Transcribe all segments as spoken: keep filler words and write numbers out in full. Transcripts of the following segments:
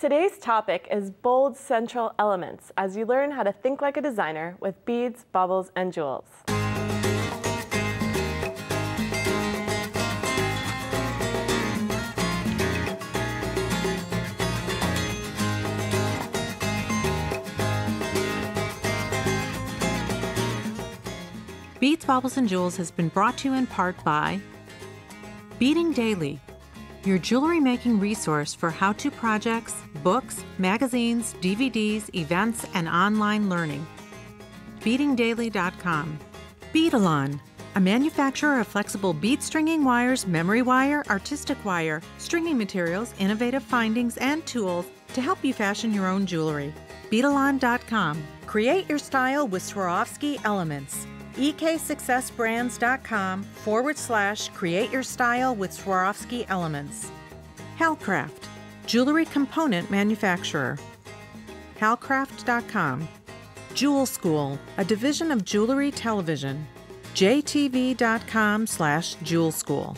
Today's topic is bold central elements as you learn how to think like a designer with beads, baubles, and jewels. Beads, Baubles, and Jewels has been brought to you in part by Beading Daily, your jewelry-making resource for how-to projects, books, magazines, D V Ds, events, and online learning. Beading Daily dot com. Beadalon, a manufacturer of flexible bead stringing wires, memory wire, artistic wire, stringing materials, innovative findings, and tools to help you fashion your own jewelry. Beadalon dot com. Create your style with Swarovski elements. E K Success Brands dot com forward slash create your style with Swarovski elements. Halcraft, jewelry component manufacturer. Halcraft dot com. Jewel School, a division of Jewelry Television. J T V dot com slash Jewel School.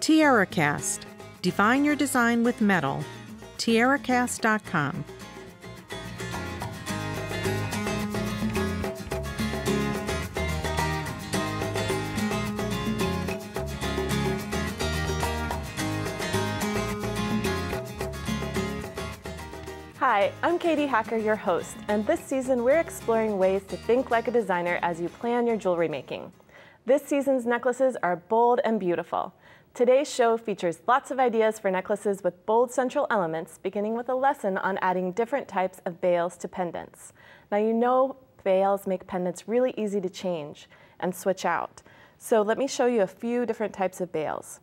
TierraCast, define your design with metal. TierraCast dot com. Hi, I'm Katie Hacker, your host, and this season we're exploring ways to think like a designer as you plan your jewelry making. This season's necklaces are bold and beautiful. Today's show features lots of ideas for necklaces with bold central elements, beginning with a lesson on adding different types of bales to pendants. Now you know bales make pendants really easy to change and switch out. So let me show you a few different types of bales.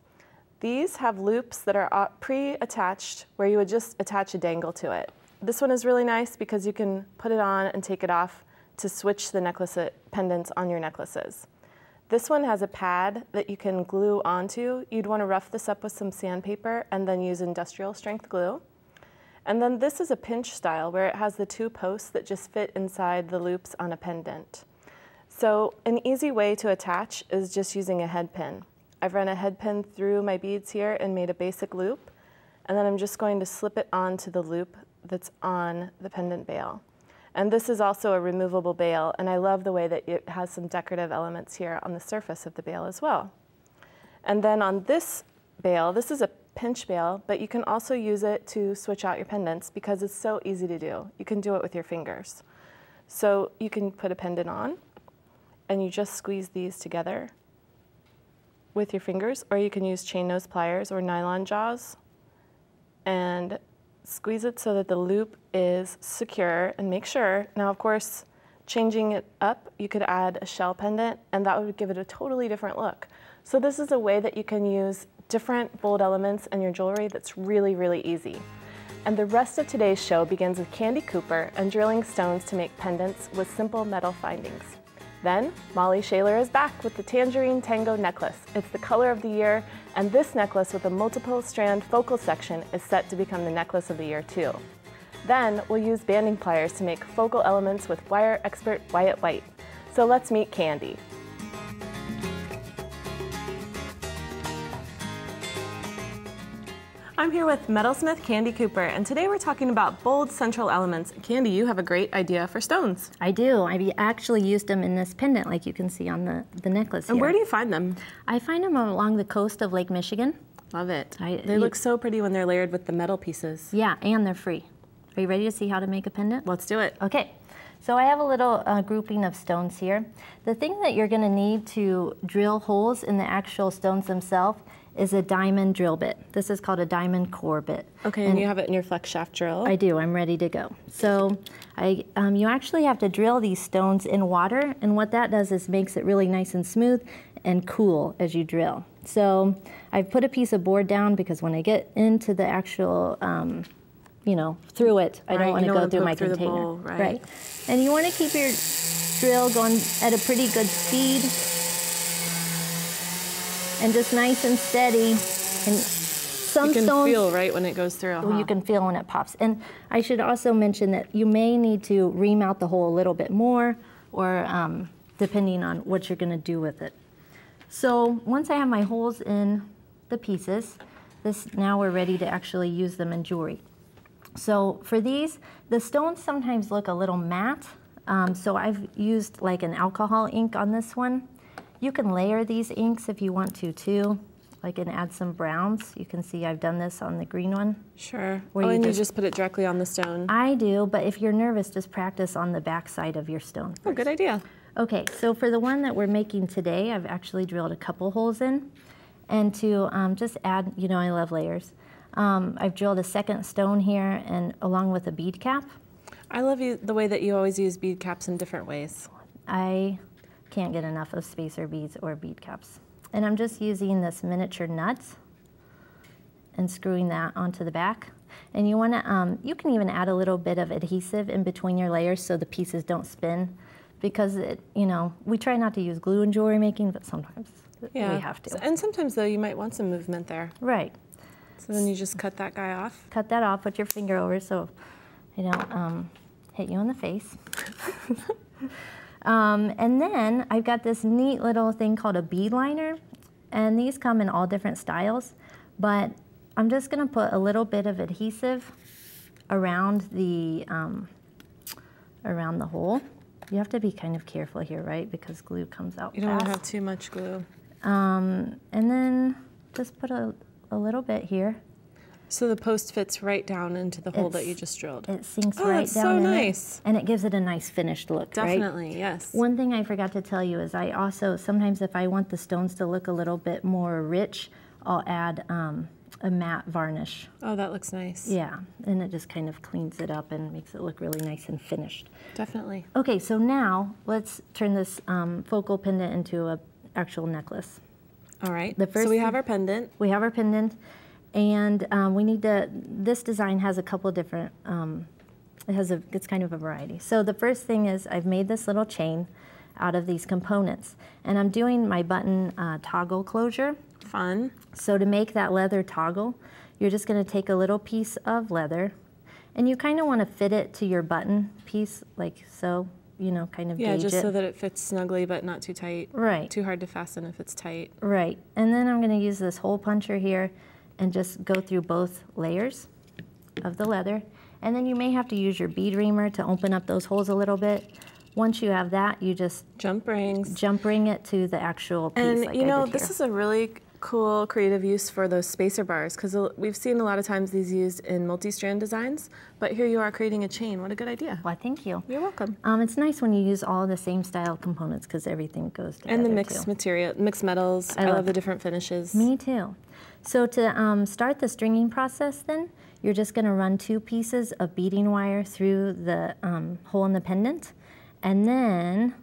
These have loops that are pre-attached where you would just attach a dangle to it. This one is really nice because you can put it on and take it off to switch the necklace pendants on your necklaces. This one has a pad that you can glue onto. You'd want to rough this up with some sandpaper and then use industrial strength glue. And then this is a pinch style where it has the two posts that just fit inside the loops on a pendant. So an easy way to attach is just using a head pin. I've run a head pin through my beads here and made a basic loop, and then I'm just going to slip it onto the loop that's on the pendant bale. And this is also a removable bale, and I love the way that it has some decorative elements here on the surface of the bale as well. And then on this bale, this is a pinch bale, but you can also use it to switch out your pendants because it's so easy to do. You can do it with your fingers. So you can put a pendant on, and you just squeeze these together with your fingers, or you can use chain nose pliers or nylon jaws and squeeze it so that the loop is secure and make sure. Now, of course, changing it up, you could add a shell pendant and that would give it a totally different look. So this is a way that you can use different bold elements in your jewelry that's really, really easy. And the rest of today's show begins with Candie Cooper and drilling stones to make pendants with simple metal findings. Then, Molly Schaller is back with the Tangerine Tango necklace. It's the color of the year, and this necklace with a multiple strand focal section is set to become the necklace of the year too. Then, we'll use banding pliers to make focal elements with wire expert Wyatt White. So let's meet Candie. I'm here with metalsmith Candie Cooper, and today we're talking about bold central elements. Candie, you have a great idea for stones. I do. I actually used them in this pendant, like you can see on the, the necklace here. And where do you find them? I find them along the coast of Lake Michigan. Love it. I, they you, look so pretty when they're layered with the metal pieces. Yeah, and they're free. Are you ready to see how to make a pendant? Let's do it. Okay. So I have a little uh, grouping of stones here. The thing that you're going to need to drill holes in the actual stones themselves is a diamond drill bit. This is called a diamond core bit. Okay, and, and you have it in your flex shaft drill? I do, I'm ready to go. So I, um, you actually have to drill these stones in water, and what that does is makes it really nice and smooth and cool as you drill. So I've put a piece of board down because when I get into the actual, um, you know, through it, I right, don't wanna don't go want through my through container. Bowl, right. right. And you wanna keep your drill going at a pretty good speed, and just nice and steady. And some you can stones, feel right when it goes through. Huh? You can feel when it pops. And I should also mention that you may need to remount the hole a little bit more, or um, depending on what you're going to do with it. So once I have my holes in the pieces, this now we're ready to actually use them in jewelry. So for these, the stones sometimes look a little matte, um, so I've used like an alcohol ink on this one. You can layer these inks if you want to too, like, and add some browns. You can see I've done this on the green one. Sure. Oh, you and just, you just put it directly on the stone. I do, but if you're nervous, just practice on the back side of your stone first. Oh, good idea. Okay, so for the one that we're making today, I've actually drilled a couple holes in. And to um, just add, you know, I love layers. Um, I've drilled a second stone here, and along with a bead cap. I love you, the way that you always use bead caps in different ways. I can't get enough of spacer beads or bead caps. And I'm just using this miniature nut and screwing that onto the back. And you want to, um, you can even add a little bit of adhesive in between your layers so the pieces don't spin, because it, you know, we try not to use glue in jewelry making, but sometimes yeah. we have to. And sometimes though you might want some movement there. Right. So then you just cut that guy off. Cut that off, put your finger over so it don't um, hit you in the face. Um, and then I've got this neat little thing called a bead liner, and these come in all different styles, but I'm just going to put a little bit of adhesive around the, um, around the hole. You have to be kind of careful here, right, because glue comes out fast. You don't want to have too much glue. Um, and then just put a, a little bit here. So the post fits right down into the hole it's, that you just drilled. It sinks oh, right that's down so in nice. It, and it gives it a nice finished look, Definitely, right? Definitely, yes. One thing I forgot to tell you is I also, sometimes if I want the stones to look a little bit more rich, I'll add um, a matte varnish. Oh, that looks nice. Yeah, and it just kind of cleans it up and makes it look really nice and finished. Definitely. Okay, so now let's turn this um, focal pendant into an actual necklace. All right, the first so we have our pendant. We have our pendant. And um, we need to, this design has a couple different, um, it has a, it's kind of a variety. So the first thing is I've made this little chain out of these components. And I'm doing my button uh, toggle closure. Fun. So to make that leather toggle, you're just gonna take a little piece of leather and you kind of want to fit it to your button piece, like so, you know, kind of yeah, gauge it. Yeah, just so that it fits snugly but not too tight. Right. Too hard to fasten if it's tight. Right, and then I'm gonna use this hole puncher here and just go through both layers of the leather. And then you may have to use your bead reamer to open up those holes a little bit. Once you have that, you just jump rings, jump ring it to the actual piece. And like you know, this is a really cool creative use for those spacer bars, because we've seen a lot of times these used in multi-strand designs, but here you are creating a chain. What a good idea. Well, thank you. You're welcome. Um, it's nice when you use all the same style components because everything goes together. And the mixed too. material, mixed metals. I, I love the different finishes. Me too. So to um, start the stringing process then, you're just gonna run two pieces of beading wire through the um, hole in the pendant, and then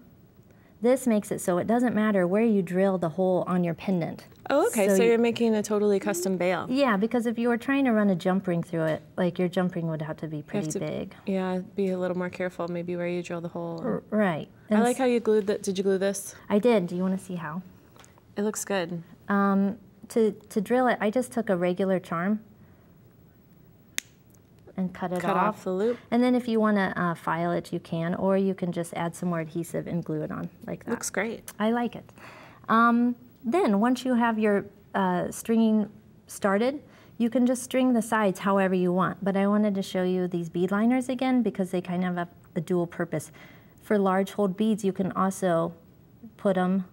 this makes it so it doesn't matter where you drill the hole on your pendant. Oh, okay, so, so you're making a totally custom bail. Yeah, because if you were trying to run a jump ring through it, like your jump ring would have to be pretty to, big. Yeah, be a little more careful maybe where you drill the hole. R right. And I like how you glued that. Did you glue this? I did. Do you wanna see how? It looks good. Um, To, to drill it, I just took a regular charm and cut it off. Cut off the loop. And then if you want to uh, file it, you can, or you can just add some more adhesive and glue it on like that. Looks great. I like it. Um, then once you have your uh, stringing started, you can just string the sides however you want. But I wanted to show you these bead liners again because they kind of have a dual purpose. For large hold beads, you can also put them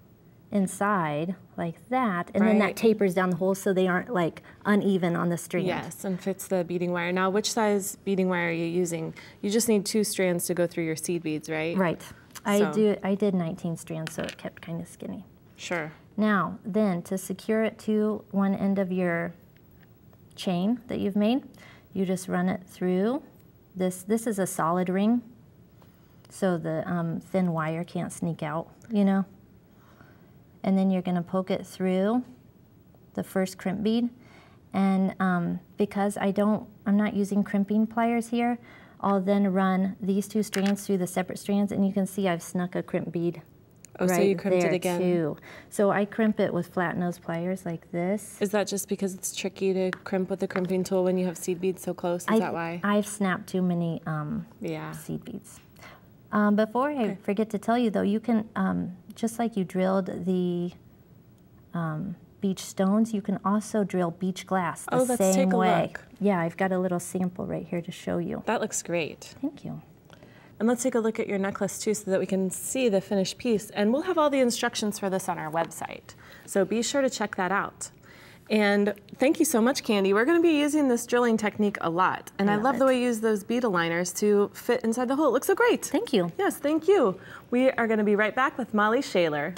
inside like that, and right. then that tapers down the hole so they aren't like uneven on the string. Yes, and fits the beading wire. Now, which size beading wire are you using? You just need two strands to go through your seed beads, right? Right. So. I do. I did nineteen strands, so it kept kind of skinny. Sure. Now, then to secure it to one end of your chain that you've made, you just run it through this. This is a solid ring, so the um, thin wire can't sneak out, you know? And then you're gonna poke it through the first crimp bead. And um, because I don't, I'm not using crimping pliers here, I'll then run these two strands through the separate strands, and you can see I've snuck a crimp bead oh, right so you crimped there it again. too. So I crimp it with flat nose pliers like this. Is that just because it's tricky to crimp with a crimping tool when you have seed beads so close, is I, that why? I've snapped too many um, yeah. seed beads. Um, before I okay. forget to tell you though, you can, um, just like you drilled the um, beach stones, you can also drill beach glass the oh, let's same take a way. Look. Yeah, I've got a little sample right here to show you. That looks great. Thank you. And let's take a look at your necklace too so that we can see the finished piece. And we'll have all the instructions for this on our website. So be sure to check that out. And thank you so much, Candie. We're gonna be using this drilling technique a lot. And I love, I love the way you use those bead aligners to fit inside the hole. It looks so great. Thank you. Yes, thank you. We are gonna be right back with Molly Schaller.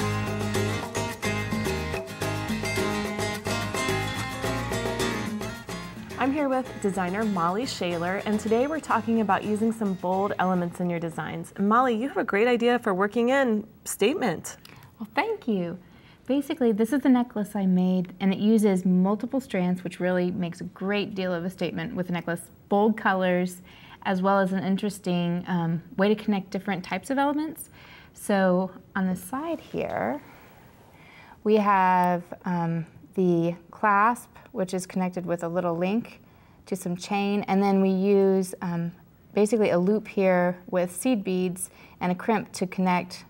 I'm here with designer Molly Schaller, and today we're talking about using some bold elements in your designs. And Molly, you have a great idea for working in statement. Well, thank you. Basically, this is the necklace I made, and it uses multiple strands, which really makes a great deal of a statement with the necklace. Bold colors, as well as an interesting um, way to connect different types of elements. So on the side here, we have um, the clasp, which is connected with a little link to some chain, and then we use um, basically a loop here with seed beads and a crimp to connect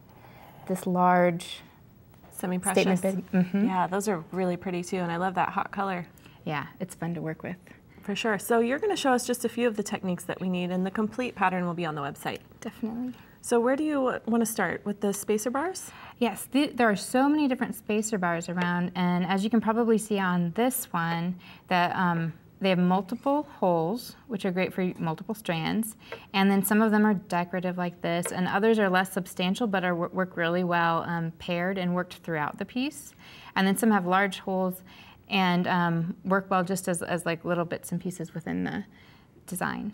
this large semi-precious. Statement bead. Mm-hmm. Yeah, those are really pretty too, and I love that hot color. Yeah, it's fun to work with. For sure. So you're going to show us just a few of the techniques that we need, and the complete pattern will be on the website. Definitely. So where do you want to start? With the spacer bars? Yes, the, there are so many different spacer bars around, and as you can probably see on this one, that um, they have multiple holes, which are great for multiple strands, and then some of them are decorative like this, and others are less substantial but are, work really well um, paired and worked throughout the piece. And then some have large holes and um, work well just as, as like little bits and pieces within the design.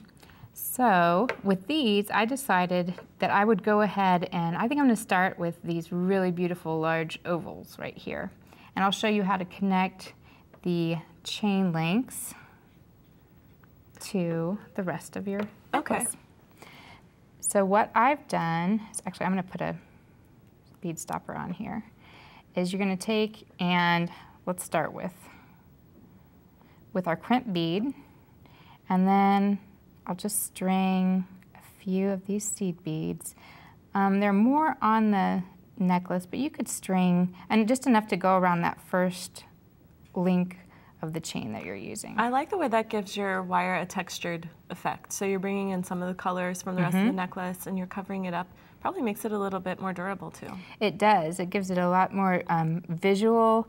So with these, I decided that I would go ahead, and I think I'm going to start with these really beautiful large ovals right here. And I'll show you how to connect the chain links to the rest of your necklace. Okay. So what I've done is, actually I'm going to put a bead stopper on here, is you're going to take, and let's start with, with our crimp bead, and then I'll just string a few of these seed beads. Um, they're more on the necklace, but you could string, and just enough to go around that first link of the chain that you're using. I like the way that gives your wire a textured effect. So you're bringing in some of the colors from the mm-hmm. rest of the necklace, and you're covering it up. Probably makes it a little bit more durable too. It does. It gives it a lot more um, visual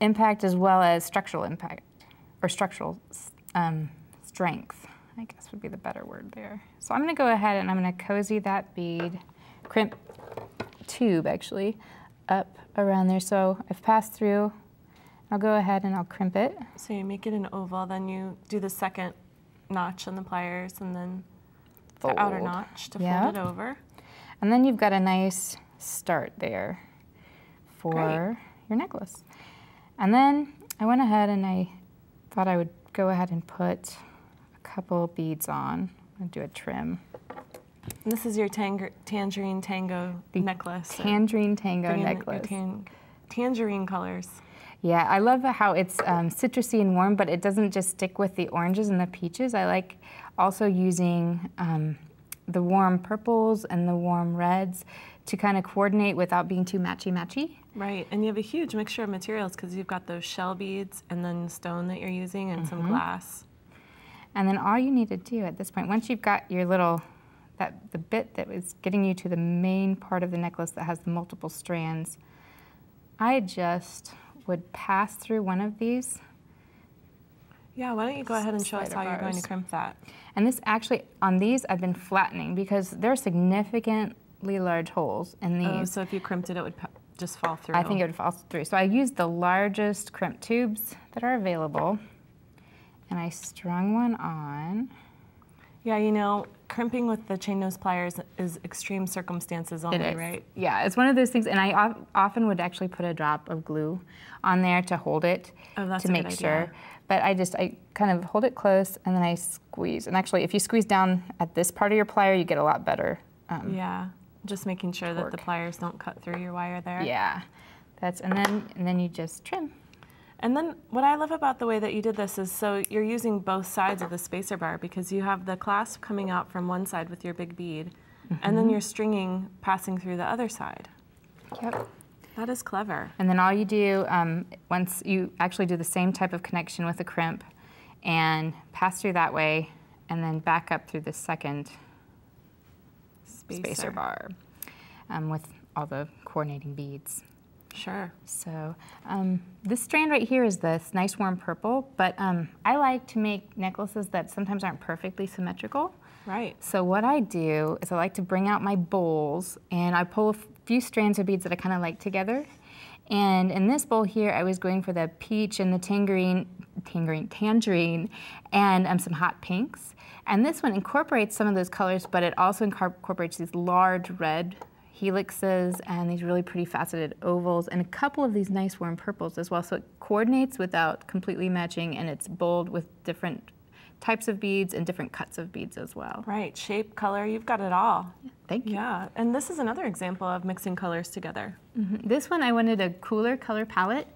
impact as well as structural impact, or structural um, strength, I guess would be the better word there. So I'm going to go ahead and I'm going to cozy that bead, crimp tube actually, up around there. So I've passed through, I'll go ahead and I'll crimp it. So you make it an oval, then you do the second notch on the pliers, and then fold the outer notch to yep. fold it over. And then you've got a nice start there for Great. your necklace. And then I went ahead and I thought I would go ahead and put couple beads on. I'm going to do a trim. And this is your tang Tangerine Tango the necklace. Tangerine Tango necklace. Tan tangerine colors. Yeah, I love how it's um, citrusy and warm, but it doesn't just stick with the oranges and the peaches. I like also using um, the warm purples and the warm reds to kind of coordinate without being too matchy-matchy. Right, and you have a huge mixture of materials because you've got those shell beads and then stone that you're using and mm-hmm. some glass. And then all you need to do at this point, once you've got your little, that the bit that was getting you to the main part of the necklace that has the multiple strands, I just would pass through one of these. Yeah, why don't you go ahead and show us how you're going to crimp that. And this actually, on these I've been flattening because there are significantly large holes in these. Oh, so if you crimped it, it would just fall through. I think it would fall through. So I used the largest crimp tubes that are available. And I strung one on. Yeah, you know, crimping with the chain nose pliers is extreme circumstances only, it is. right? Yeah, it's one of those things, and I often would actually put a drop of glue on there to hold it, oh, that's to make sure. But I just, I kind of hold it close, and then I squeeze. And actually, if you squeeze down at this part of your plier, you get a lot better. Um, yeah, just making sure torque. that the pliers don't cut through your wire there. Yeah, that's, and then and then you just trim. And then what I love about the way that you did this is, so you're using both sides of the spacer bar because you have the clasp coming out from one side with your big bead, mm-hmm. and then you're stringing passing through the other side. Yep. That is clever. And then all you do, um, once you actually do the same type of connection with a crimp and pass through that way and then back up through the second spacer, spacer bar um, with all the coordinating beads. Sure. So um, this strand right here is this nice warm purple, but um, I like to make necklaces that sometimes aren't perfectly symmetrical. Right. So what I do is I like to bring out my bowls and I pull a few strands of beads that I kind of like together. And in this bowl here, I was going for the peach and the tangerine, tangerine, tangerine, and um, some hot pinks. And this one incorporates some of those colors, but it also incorporates these large red helixes and these really pretty faceted ovals and a couple of these nice warm purples as well. So it coordinates without completely matching, and it's bold with different types of beads and different cuts of beads as well. Right, shape, color, you've got it all. Thank you. Yeah, and this is another example of mixing colors together. Mm-hmm. This one I wanted a cooler color palette,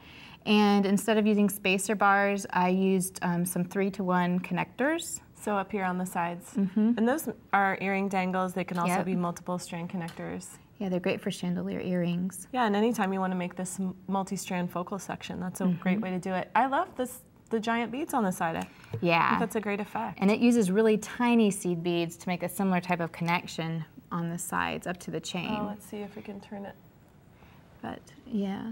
and instead of using spacer bars, I used um, some three to one connectors. So up here on the sides. Mm-hmm. And those are earring dangles. They can also yep. be multiple strand connectors. Yeah, they're great for chandelier earrings. Yeah, and anytime you want to make this multi-strand focal section, that's a mm-hmm. great way to do it. I love this. The giant beads on the side. I yeah. I think that's a great effect. And it uses really tiny seed beads to make a similar type of connection on the sides up to the chain. Oh, let's see if we can turn it. But yeah,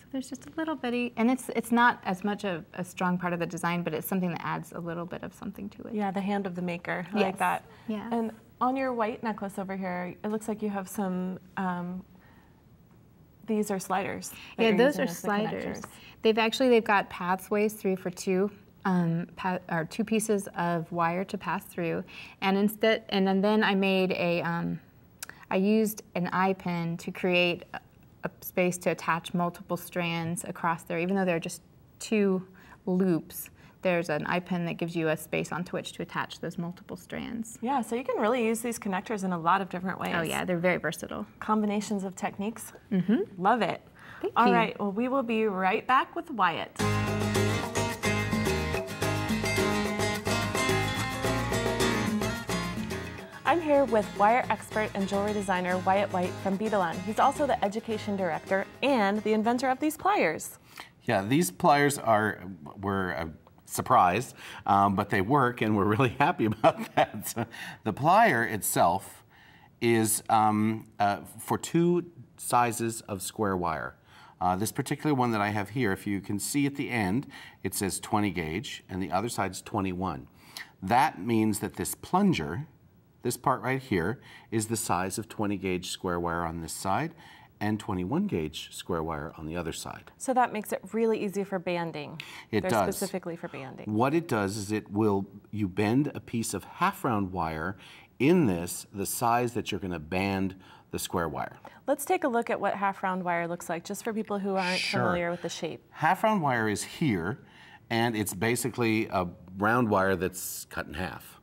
so there's just a little bitty, and it's it's not as much of a strong part of the design, but it's something that adds a little bit of something to it. Yeah, the hand of the maker, I yes. like that. Yeah. And on your white necklace over here, it looks like you have some, um, these are sliders. Yeah, those are sliders. They've actually, they've got pathways through for two, um, or two pieces of wire to pass through, and instead, and, and then I made a, um, I used an eye pin to create a, a space to attach multiple strands across there. Even though they're just two loops, there's an eye pin that gives you a space onto which to attach those multiple strands. Yeah, so you can really use these connectors in a lot of different ways. Oh yeah, they're very versatile. Combinations of techniques. Mm-hmm. Love it. Thank All you. right, well, we will be right back with Wyatt. I'm here with wire expert and jewelry designer Wyatt White from Beadalon. He's also the education director and the inventor of these pliers. Yeah, these pliers are were a surprise, um, but they work, and we're really happy about that. So the plier itself is um, uh, for two sizes of square wire. Uh, this particular one that I have here, if you can see at the end, it says twenty gauge, and the other side's twenty-one. That means that this plunger, this part right here, is the size of twenty gauge square wire on this side, and twenty-one gauge square wire on the other side. So that makes it really easy for banding. It They're does. Specifically for banding. What it does is it will, you bend a piece of half round wire in this, the size that you're going to band the square wire. Let's take a look at what half round wire looks like, just for people who aren't sure. familiar with the shape. Half round wire is here, and it's basically a round wire that's cut in half.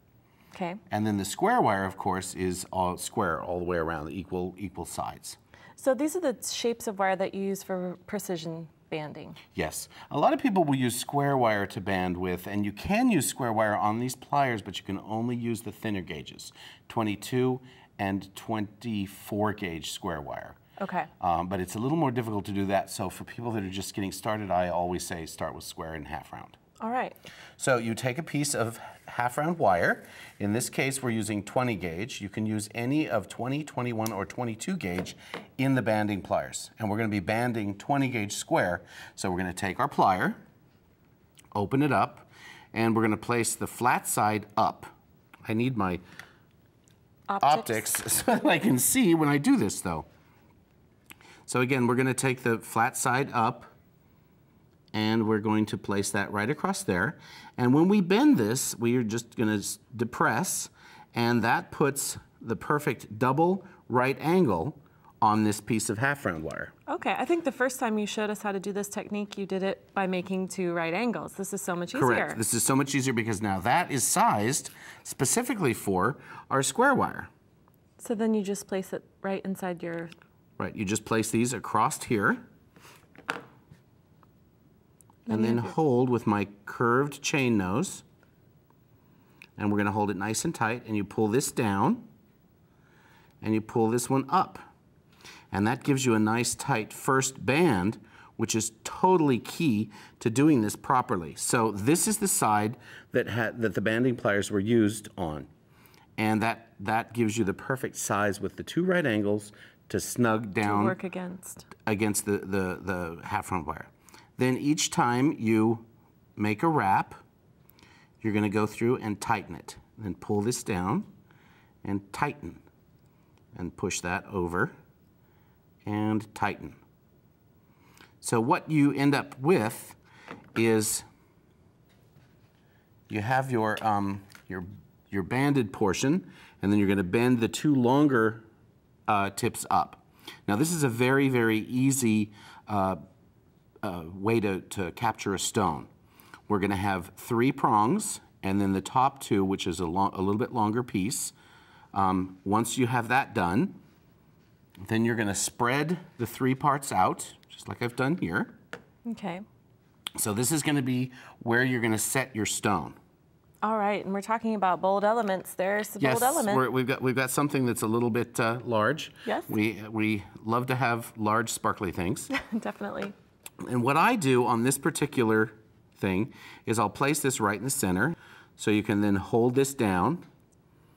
Okay. And then the square wire, of course, is all square all the way around, equal equal sides. So these are the shapes of wire that you use for precision banding. Yes. A lot of people will use square wire to band with, and you can use square wire on these pliers, but you can only use the thinner gauges, twenty-two and twenty-four gauge square wire. Okay. Um, but it's a little more difficult to do that, so for people that are just getting started, I always say start with square and half round. All right. So you take a piece of half round wire. In this case, we're using twenty gauge. You can use any of twenty, twenty-one, or twenty-two gauge in the banding pliers. And we're going to be banding twenty gauge square. So we're going to take our plier, open it up, and we're going to place the flat side up. I need my optics, optics so that I can see when I do this, though. So again, we're going to take the flat side up, and we're going to place that right across there. And when we bend this, we are just going to depress, and that puts the perfect double right angle on this piece of half round wire. Okay, I think the first time you showed us how to do this technique, you did it by making two right angles. This is so much easier. Correct, this is so much easier because now that is sized specifically for our square wire. So then you just place it right inside your... Right, you just place these across here, and then hold with my curved chain nose, and we're going to hold it nice and tight, and you pull this down, and you pull this one up. and that gives you a nice tight first band, which is totally key to doing this properly. So this is the side that had that the banding pliers were used on, and that that gives you the perfect size with the two right angles to snug down to work against against the the the half round wire. Then each time you make a wrap, you're going to go through and tighten it. Then pull this down and tighten, and push that over and tighten. So what you end up with is you have your um, your your banded portion, and then you're going to bend the two longer uh, tips up. Now this is a very very easy uh, uh, way to to capture a stone. We're going to have three prongs, and then the top two, which is a long, a little bit longer piece. Um, once you have that done, then you're going to spread the three parts out, just like I've done here. Okay. So this is going to be where you're going to set your stone. All right, and we're talking about bold elements. There's the yes, bold element. Yes, we've got we've got something that's a little bit uh, large. Yes. We we love to have large, sparkly things. Definitely. And what I do on this particular thing is I'll place this right in the center, so you can then hold this down.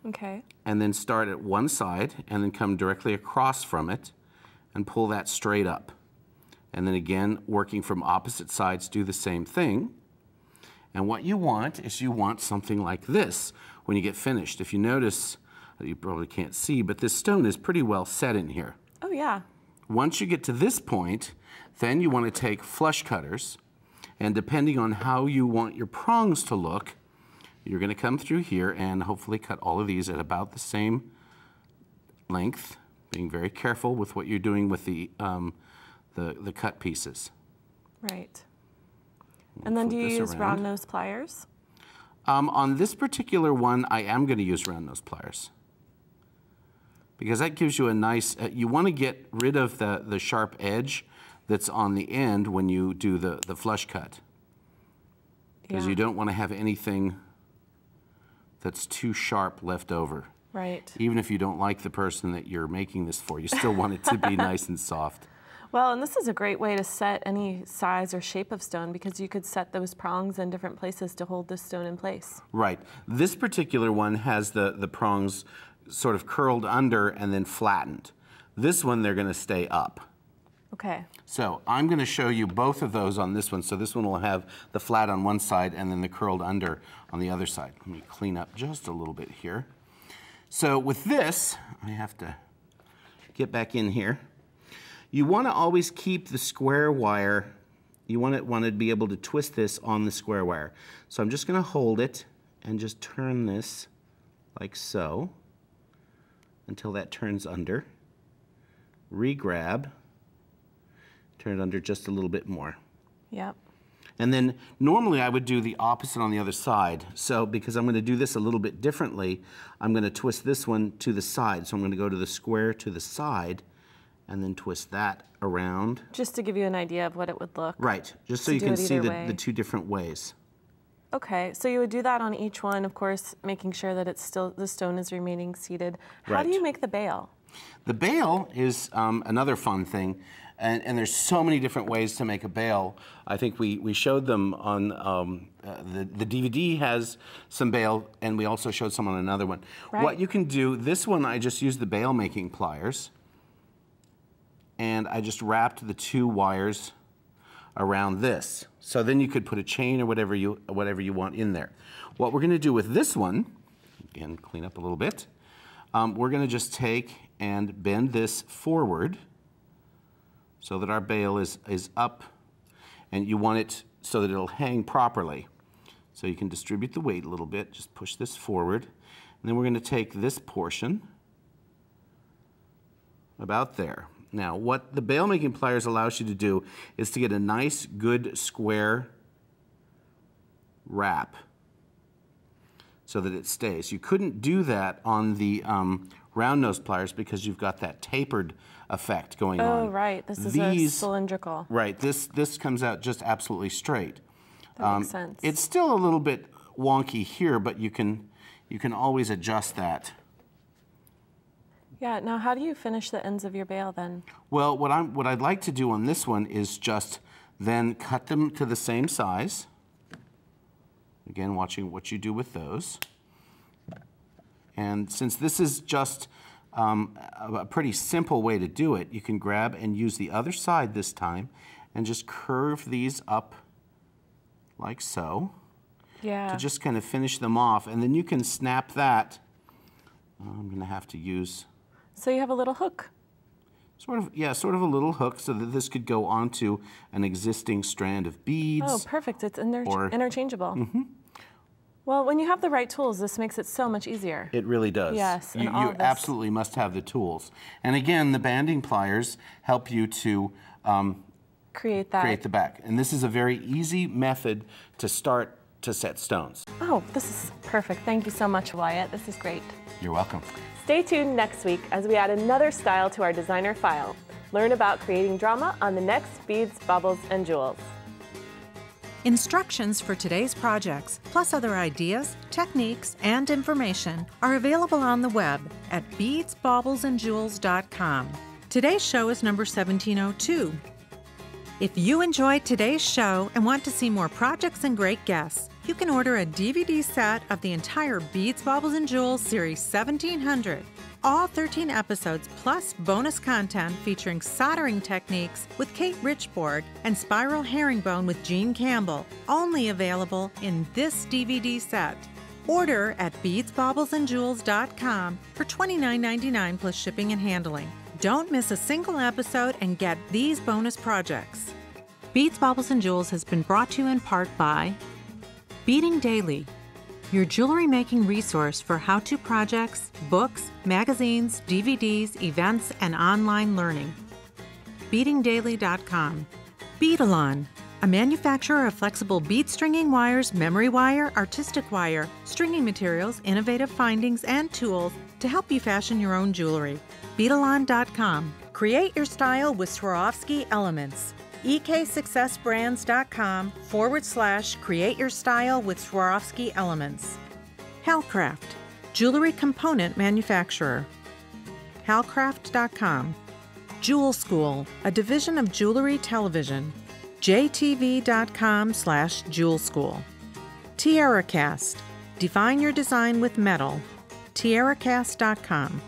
Okay. And then start at one side and then come directly across from it and pull that straight up. And then again, working from opposite sides, do the same thing. And what you want is you want something like this when you get finished. If you notice, you probably can't see, but this stone is pretty well set in here. Oh yeah. Once you get to this point, then you want to take flush cutters, and depending on how you want your prongs to look, you're going to come through here and hopefully cut all of these at about the same length, being very careful with what you're doing with the um, the, the cut pieces. Right. We'll and then do you use around. round nose pliers? Um, on this particular one, I am going to use round nose pliers, because that gives you a nice, uh, you want to get rid of the, the sharp edge that's on the end when you do the, the flush cut, because yeah. you don't want to have anything that's too sharp left over. Right. Even if you don't like the person that you're making this for, you still want it to be nice and soft. Well, and this is a great way to set any size or shape of stone, because you could set those prongs in different places to hold the stone in place. Right. This particular one has the, the prongs sort of curled under and then flattened. This one, they're going to stay up. Okay. So I'm going to show you both of those on this one. So this one will have the flat on one side and then the curled under on the other side. Let me clean up just a little bit here. So with this, I have to get back in here. You want to always keep the square wire. You want to want to be able to twist this on the square wire. So I'm just going to hold it and just turn this like so until that turns under. Regrab. Turn it under just a little bit more. Yep. And then normally I would do the opposite on the other side. So because I'm going to do this a little bit differently, I'm going to twist this one to the side. So I'm going to go to the square to the side and then twist that around. Just to give you an idea of what it would look. Right. Just so you can see the, the two different ways. Okay. So you would do that on each one, of course, making sure that it's still the stone is remaining seated. How do you make the bail? The bail is um, another fun thing. And, and there's so many different ways to make a bail. I think we, we showed them on, um, uh, the, the D V D has some bail, and we also showed some on another one. Right. What you can do, this one I just used the bail making pliers, and I just wrapped the two wires around this. So then you could put a chain or whatever you, whatever you want in there. What we're gonna do with this one, again, clean up a little bit, um, we're gonna just take and bend this forward, so that our bail is, is up, and you want it so that it'll hang properly. So you can distribute the weight a little bit, just push this forward, and then we're going to take this portion about there. Now what the bail making pliers allows you to do is to get a nice good square wrap so that it stays. You couldn't do that on the um, round nose pliers because you've got that tapered effect going oh, on. Oh, right. This is These, a cylindrical. Right. This this comes out just absolutely straight. That um, makes sense. It's still a little bit wonky here, but you can you can always adjust that. Yeah, now how do you finish the ends of your bail then? Well, what, I'm, what I'd like to do on this one is just then cut them to the same size. Again, watching what you do with those. And since this is just um, a pretty simple way to do it, you can grab and use the other side this time and just curve these up like so. Yeah. To just kind of finish them off. And then you can snap that. I'm going to have to use... So you have a little hook. Sort of, yeah, sort of a little hook so that this could go onto an existing strand of beads. Oh, perfect. It's inter or, interchangeable. Mm-hmm. Well, when you have the right tools, this makes it so much easier. It really does. Yes, and you, all you this. absolutely must have the tools. And again, the banding pliers help you to um, create that. Create the back. And this is a very easy method to start to set stones. Oh, this is perfect. Thank you so much, Wyatt. This is great. You're welcome. Stay tuned next week as we add another style to our designer file. Learn about creating drama on the next Beads, Baubles, and Jewels. Instructions for today's projects, plus other ideas, techniques, and information are available on the web at beads baubles and jewels dot com. Today's show is number seventeen oh two. If you enjoyed today's show and want to see more projects and great guests, you can order a D V D set of the entire Beads, Baubles, and Jewels Series seventeen hundred. All thirteen episodes plus bonus content featuring soldering techniques with Kate Richborg and spiral herringbone with Jean Campbell, only available in this D V D set. Order at beads baubles and jewels dot com for twenty-nine ninety-nine plus shipping and handling. Don't miss a single episode and get these bonus projects. Beads, Baubles, and Jewels has been brought to you in part by Beading Daily, your jewelry-making resource for how-to projects, books, magazines, D V Ds, events, and online learning. beading daily dot com. Beadalon, a manufacturer of flexible bead stringing wires, memory wire, artistic wire, stringing materials, innovative findings, and tools to help you fashion your own jewelry. beadalon dot com. Create your style with Swarovski elements. E K Success Brands dot com forward slash create your style with Swarovski elements. Halcraft, jewelry component manufacturer. halcraft dot com. Jewel School, a division of Jewelry Television. J T V dot com slash Jewel School. TierraCast, define your design with metal. TierraCast dot com.